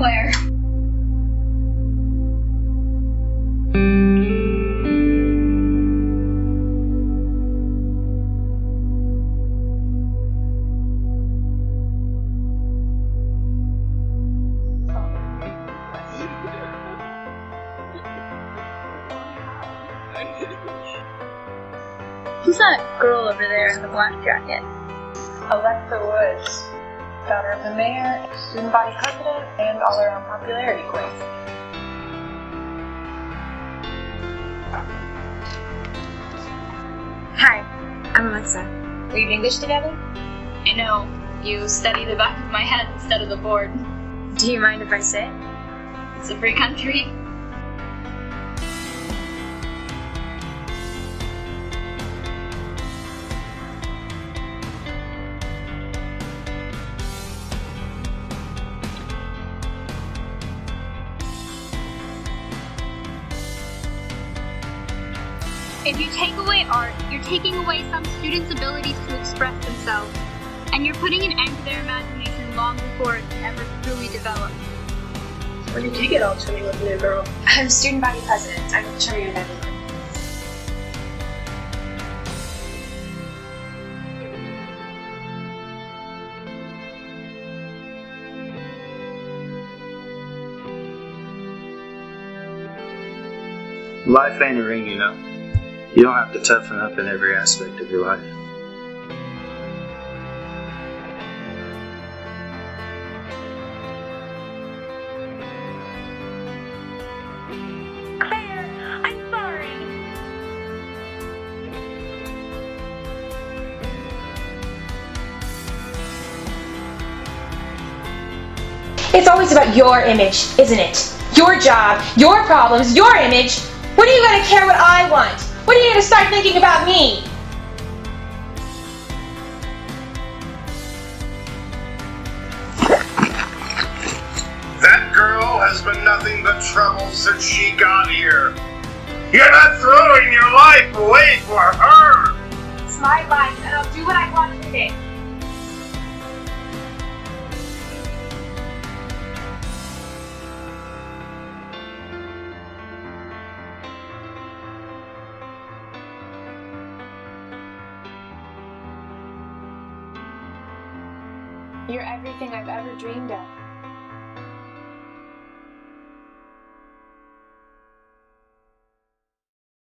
player. Who's that girl over there in the black jacket? Alexa Woods, daughter of the mayor, student body president, and all-around popularity queen. Hi, I'm Alexa. We've English together? I know. You study the back of my head instead of the board. Do you mind if I sit? It's a free country. If you take away art, you're taking away some students' abilities to express themselves, and you're putting an end to their imagination long before it's ever truly developed. Where did you get all chummy with me, girl? I'm student body president. I'm chummy with everyone. Life ain't a ring, you know. You don't have to toughen up in every aspect of your life. Claire, I'm sorry. It's always about your image, isn't it? Your job, your problems, your image. When are you going to care what I want? When are you going to start thinking about me? That girl has been nothing but trouble since she got here. You're not throwing your life away for her! It's my life, and I'll do what I want with it. You're everything I've ever dreamed of.